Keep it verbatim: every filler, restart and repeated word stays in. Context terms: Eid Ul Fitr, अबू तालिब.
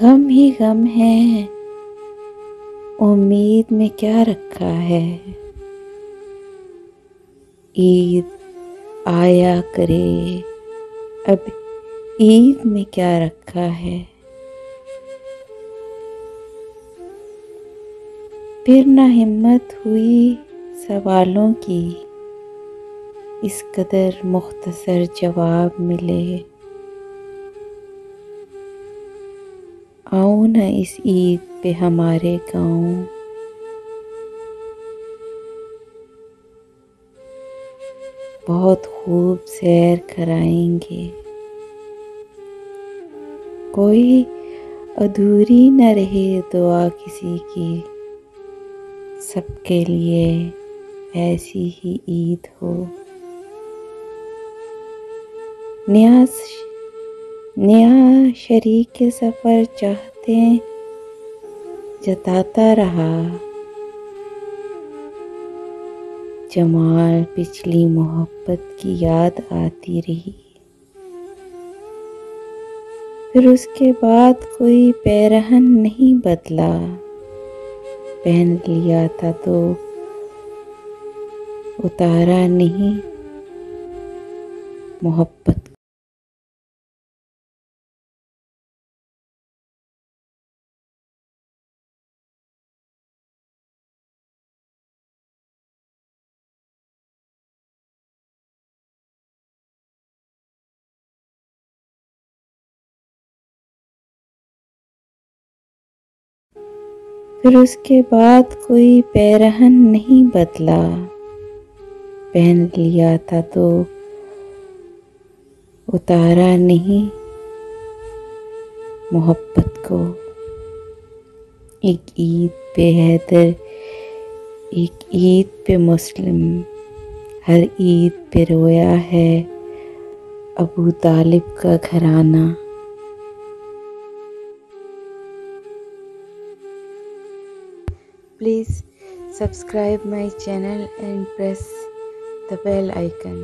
गम ही गम है, उम्मीद में क्या रखा है। ईद आया करे, अब ईद में क्या रखा है। फिर ना हिम्मत हुई सवालों की, इस कदर मुख्तसर जवाब मिले। आओ ना इस ईद पे हमारे गाँव। बहुत खूब सैर कराएंगे, कोई अधूरी न रहे दुआ किसी की। सबके लिए ऐसी ही ईद हो। नया नया शरीक सफ़र चाहते जताता रहा जमाल। पिछली मोहब्बत की याद आती रही, फिर उसके बाद कोई पैरहन नहीं बदला। पहन लिया था तो उतारा नहीं मोहब्बत। फिर उसके बाद कोई पैरहन नहीं बदला। पहन लिया था तो उतारा नहीं मोहब्बत को। एक ईद पे हैदर, एक ईद पे मुस्लिम। हर ईद पे रोया है अबू तालिब का घराना। Please subscribe my channel and press the bell icon.